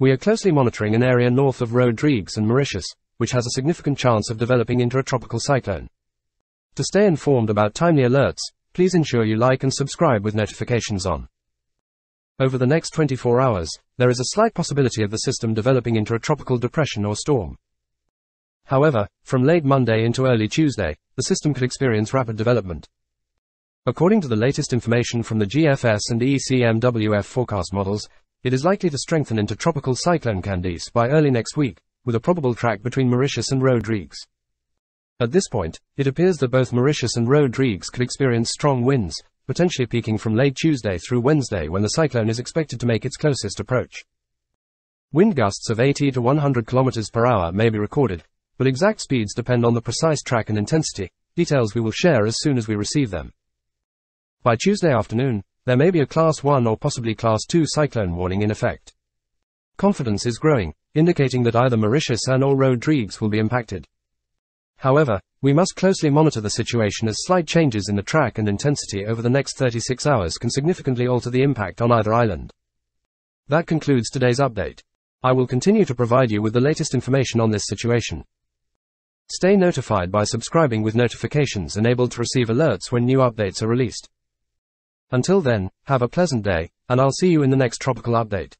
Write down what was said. We are closely monitoring an area north of Rodrigues and Mauritius, which has a significant chance of developing into a tropical cyclone. To stay informed about timely alerts, please ensure you like and subscribe with notifications on. Over the next 24 hours, there is a slight possibility of the system developing into a tropical depression or storm. However, from late Monday into early Tuesday, the system could experience rapid development. According to the latest information from the GFS and ECMWF forecast models, it is likely to strengthen into tropical cyclone Candice by early next week, with a probable track between Mauritius and Rodrigues. At this point, it appears that both Mauritius and Rodrigues could experience strong winds, potentially peaking from late Tuesday through Wednesday when the cyclone is expected to make its closest approach. Wind gusts of 80 to 100 km/h may be recorded, but exact speeds depend on the precise track and intensity, details we will share as soon as we receive them. By Tuesday afternoon, there may be a Class 1 or possibly Class 2 cyclone warning in effect. Confidence is growing, indicating that either Mauritius and/or Rodrigues will be impacted. However, we must closely monitor the situation as slight changes in the track and intensity over the next 36 hours can significantly alter the impact on either island. That concludes today's update. I will continue to provide you with the latest information on this situation. Stay notified by subscribing with notifications enabled to receive alerts when new updates are released. Until then, have a pleasant day, and I'll see you in the next tropical update.